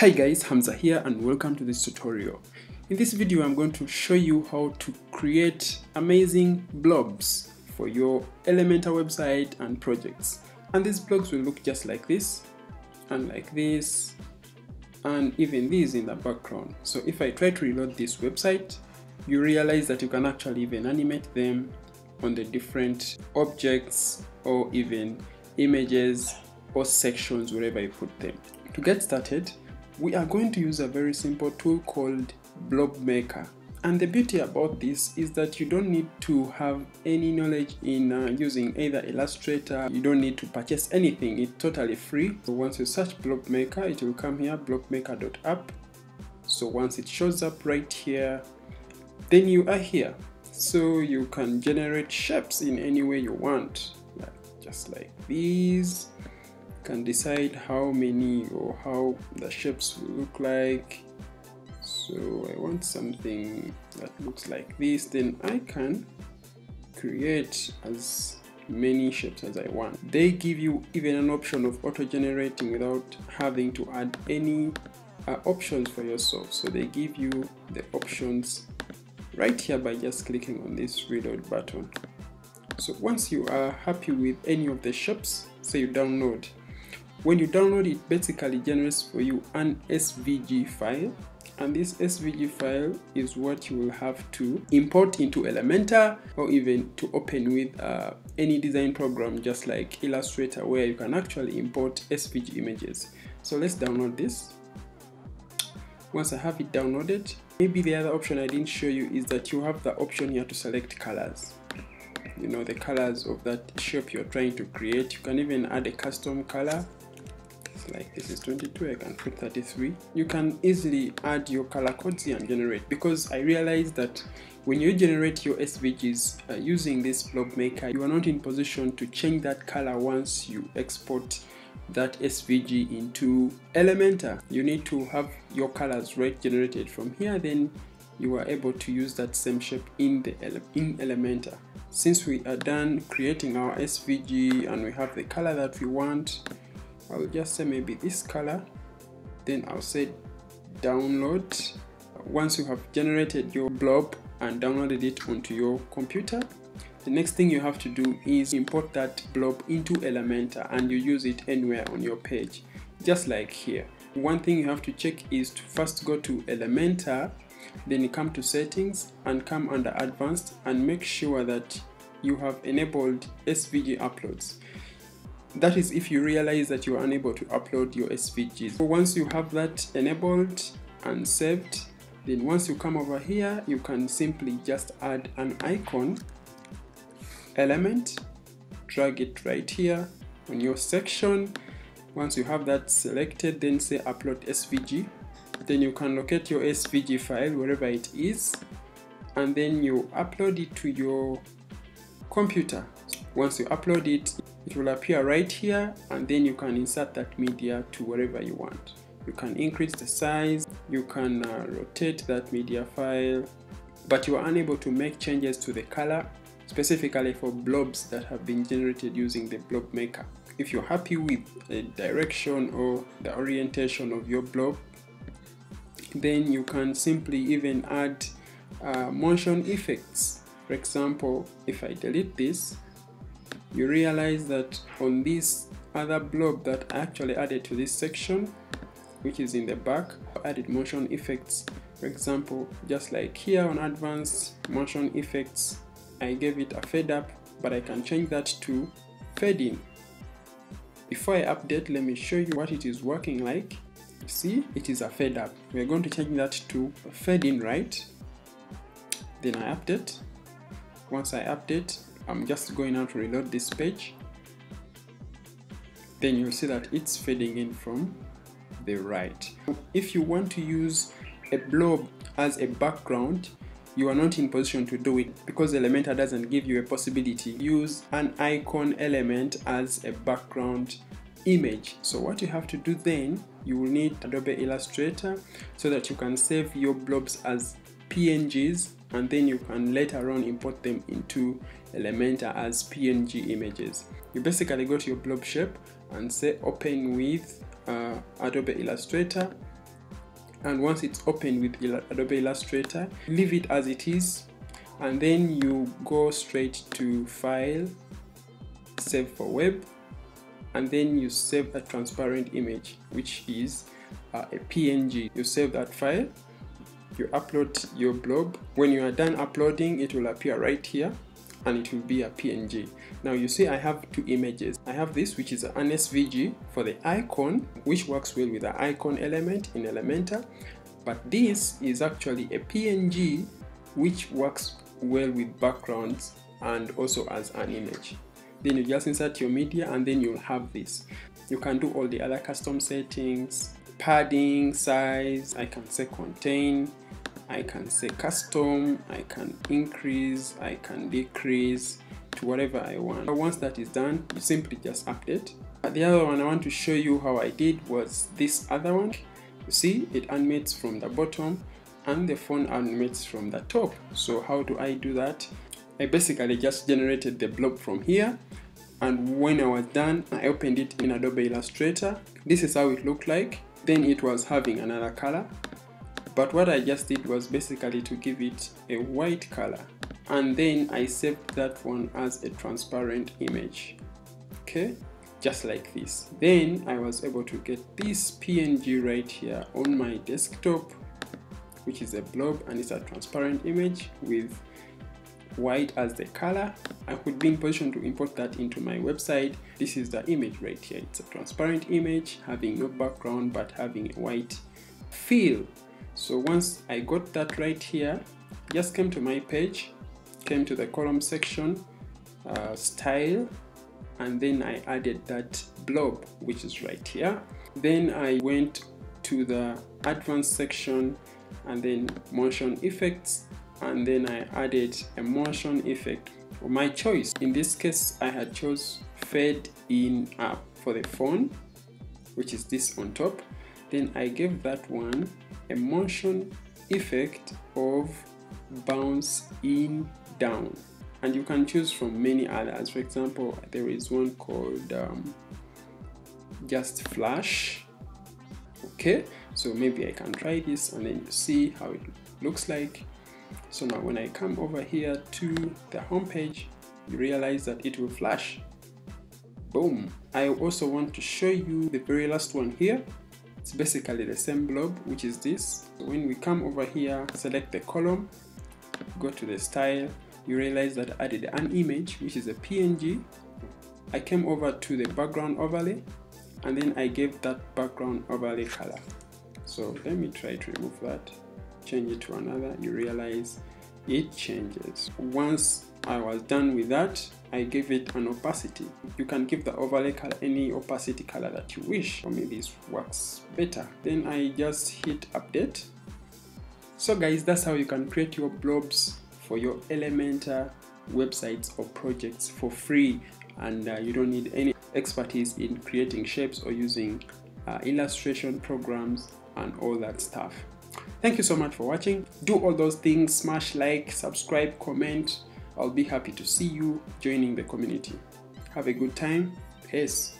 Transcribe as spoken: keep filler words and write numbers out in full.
Hi guys, Hamza here and welcome to this tutorial. In this video I'm going to show you how to create amazing blobs for your Elementor website and projects. And these blobs will look just like this, and like this, and even these in the background. So if I try to reload this website, you realize that you can actually even animate them on the different objects or even images or sections wherever you put them. To get started, we are going to use a very simple tool called BlobMaker. And the beauty about this is that you don't need to have any knowledge in uh, using either Illustrator. You don't need to purchase anything. It's totally free. So once you search BlobMaker, it will come here, BlobMaker dot app. So once it shows up right here, then you are here. So you can generate shapes in any way you want, like, just like these. Can decide how many or how the shapes will look like. So I want something that looks like this, then I can create as many shapes as I want. They give you even an option of auto-generating without having to add any uh, options for yourself. So they give you the options right here by just clicking on this reload button. So once you are happy with any of the shapes, say you download. When you download, it basically generates for you an S V G file, and this S V G file is what you will have to import into Elementor or even to open with uh, any design program just like Illustrator, where you can actually import S V G images. So let's download this. Once I have it downloaded, maybe the other option I didn't show you is that you have the option here to select colors. You know, the colors of that shape you're trying to create. You can even add a custom color. Like this is twenty-two, I can put thirty-three. You can easily add your color codes here and generate, because I realized that when you generate your S V Gs uh, using this BlobMaker, you are not in position to change that color once you export that S V G into Elementor. You need to have your colors right generated from here, then you are able to use that same shape in the ele in Elementor. Since we are done creating our S V G and we have the color that we want, I'll just say maybe this color, then I'll say download. Once you have generated your blob and downloaded it onto your computer, the next thing you have to do is import that blob into Elementor, and you use it anywhere on your page, just like here. One thing you have to check is to first go to Elementor, then you come to settings and come under advanced and make sure that you have enabled S V G uploads. That is if you realize that you are unable to upload your S V Gs. So once you have that enabled and saved, then once you come over here, you can simply just add an icon element, drag it right here on your section. Once you have that selected, then say upload S V G. Then you can locate your S V G file wherever it is, and then you upload it to your computer. Once you upload it, it will appear right here, and then you can insert that media to wherever you want. You can increase the size, you can uh, rotate that media file, but you are unable to make changes to the color, specifically for blobs that have been generated using the BlobMaker. If you're happy with the direction or the orientation of your blob, then you can simply even add uh, motion effects. For example, if I delete this, you realize that on this other blob that I actually added to this section, which is in the back, I added motion effects. For example, just like here on advanced motion effects, I gave it a fade up, but I can change that to fade in. Before I update, let me show you what it is working like. See, it is a fade up. We are going to change that to fade in, right? Then I update. Once I update, I'm just going now to reload this page. Then you'll see that it's fading in from the right. If you want to use a blob as a background, you are not in position to do it because Elementor doesn't give you a possibility. Use an icon element as a background image. So what you have to do then, you will need Adobe Illustrator so that you can save your blobs as P N Gs, and then you can later on import them into Elementor as P N G images. You basically go to your blob shape and say open with uh, Adobe Illustrator, and once it's open with Adobe Illustrator, leave it as it is, and then you go straight to File, Save for Web, and then you save a transparent image, which is uh, a P N G. You save that file, you upload your blob. When you are done uploading, it will appear right here, and it will be a P N G. Now you see I have two images. I have this, which is an S V G for the icon, which works well with the icon element in Elementor, but this is actually a P N G which works well with backgrounds and also as an image. Then you just insert your media and then you'll have this. You can do all the other custom settings, padding, size. I can say contain, I can say custom, I can increase, I can decrease to whatever I want. Once that is done, you simply just update. The other one I want to show you how I did was this other one. You see, it animates from the bottom and the phone animates from the top. So how do I do that? I basically just generated the blob from here, and when I was done, I opened it in Adobe Illustrator. This is how it looked like. Then it was having another color, but what I just did was basically to give it a white color, and then I saved that one as a transparent image, okay, just like this. Then I was able to get this P N G right here on my desktop, which is a blob, and it's a transparent image with white as the color. I could be in position to import that into my website. This is the image right here. It's a transparent image having no background but having a white feel. So once I got that right here, just came to my page, came to the column section, uh, style, and then I added that blob, which is right here. Then I went to the advanced section and then motion effects, and then I added a motion effect for my choice. In this case, I had chose fade in up for the phone, which is this on top. Then I gave that one a motion effect of bounce in down, and you can choose from many others. For example, there is one called um, just flash. Okay, so maybe I can try this and then you see how it looks like. So now when I come over here to the home page, you realize that it will flash. Boom. I also want to show you the very last one here. It's basically the same blob, which is this. When we come over here, select the column, go to the style, you realize that I added an image, which is a P N G. I came over to the background overlay, and then I gave that background overlay color. So let me try to remove that. Change it to another, you realize it changes. Once I was done with that, I gave it an opacity. You can give the overlay color any opacity color that you wish. For me, this works better. Then I just hit update. So guys, that's how you can create your blobs for your Elementor websites or projects for free, and uh, you don't need any expertise in creating shapes or using uh, illustration programs and all that stuff. Thank you so much for watching. Do all those things, smash like, subscribe, comment. I'll be happy to see you joining the community. Have a good time. Peace.